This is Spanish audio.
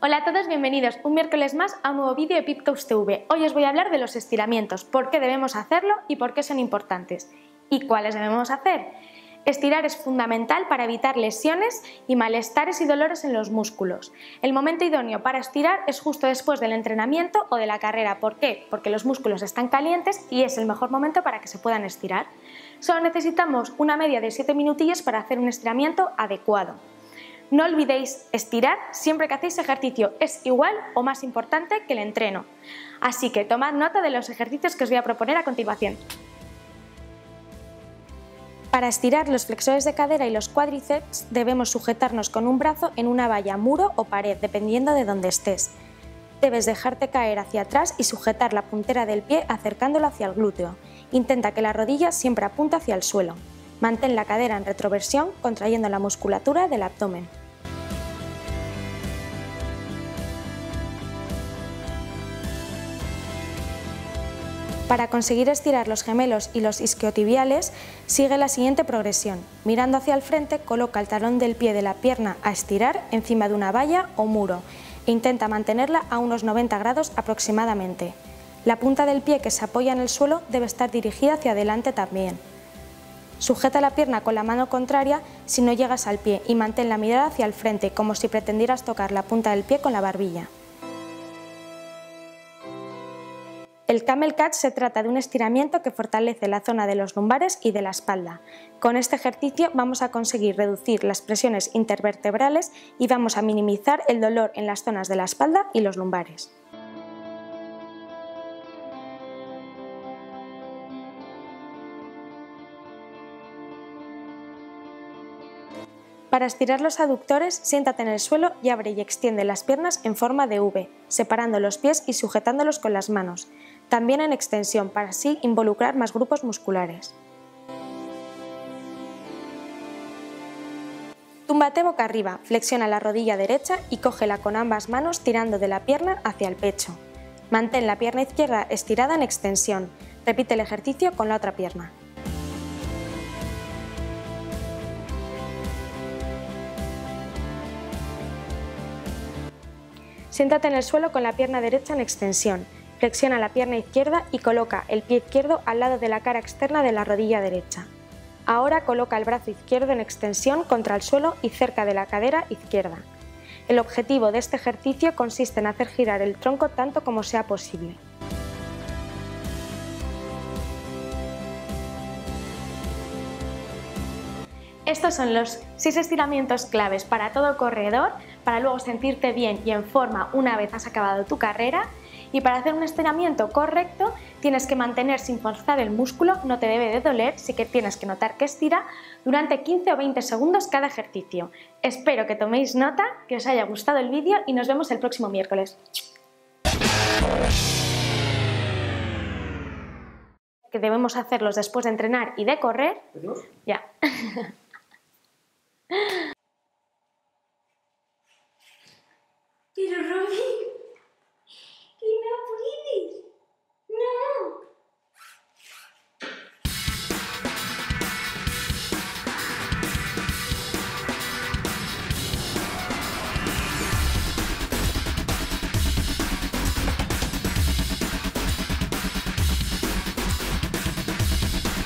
Hola a todos, bienvenidos un miércoles más a un nuevo vídeo de Peeptoes TV. Hoy os voy a hablar de los estiramientos, por qué debemos hacerlo y por qué son importantes. ¿Y cuáles debemos hacer? Estirar es fundamental para evitar lesiones y malestares y dolores en los músculos. El momento idóneo para estirar es justo después del entrenamiento o de la carrera. ¿Por qué? Porque los músculos están calientes y es el mejor momento para que se puedan estirar. Solo necesitamos una media de 7 minutillos para hacer un estiramiento adecuado. No olvidéis estirar siempre que hacéis ejercicio, es igual o más importante que el entreno. Así que tomad nota de los ejercicios que os voy a proponer a continuación. Para estirar los flexores de cadera y los cuádriceps debemos sujetarnos con un brazo en una valla, muro o pared, dependiendo de dónde estés. Debes dejarte caer hacia atrás y sujetar la puntera del pie acercándolo hacia el glúteo. Intenta que la rodilla siempre apunte hacia el suelo. Mantén la cadera en retroversión, contrayendo la musculatura del abdomen. Para conseguir estirar los gemelos y los isquiotibiales, sigue la siguiente progresión. Mirando hacia el frente, coloca el talón del pie de la pierna a estirar encima de una valla o muro e intenta mantenerla a unos 90 grados aproximadamente. La punta del pie que se apoya en el suelo debe estar dirigida hacia adelante también. Sujeta la pierna con la mano contraria si no llegas al pie y mantén la mirada hacia el frente, como si pretendieras tocar la punta del pie con la barbilla. El Camel Catch se trata de un estiramiento que fortalece la zona de los lumbares y de la espalda. Con este ejercicio vamos a conseguir reducir las presiones intervertebrales y vamos a minimizar el dolor en las zonas de la espalda y los lumbares. Para estirar los aductores, siéntate en el suelo y abre y extiende las piernas en forma de V, separando los pies y sujetándolos con las manos, también en extensión para así involucrar más grupos musculares. Túmbate boca arriba, flexiona la rodilla derecha y cógela con ambas manos tirando de la pierna hacia el pecho. Mantén la pierna izquierda estirada en extensión, repite el ejercicio con la otra pierna. Siéntate en el suelo con la pierna derecha en extensión, flexiona la pierna izquierda y coloca el pie izquierdo al lado de la cara externa de la rodilla derecha. Ahora coloca el brazo izquierdo en extensión contra el suelo y cerca de la cadera izquierda. El objetivo de este ejercicio consiste en hacer girar el tronco tanto como sea posible. Estos son los 6 estiramientos claves para todo corredor, para luego sentirte bien y en forma una vez has acabado tu carrera. Y para hacer un estiramiento correcto tienes que mantener sin forzar el músculo, no te debe de doler, sí que tienes que notar que estira durante 15 o 20 segundos cada ejercicio. Espero que toméis nota, que os haya gustado el vídeo y nos vemos el próximo miércoles. Que debemos hacerlos después de entrenar y de correr. Ya. Pero Robbie...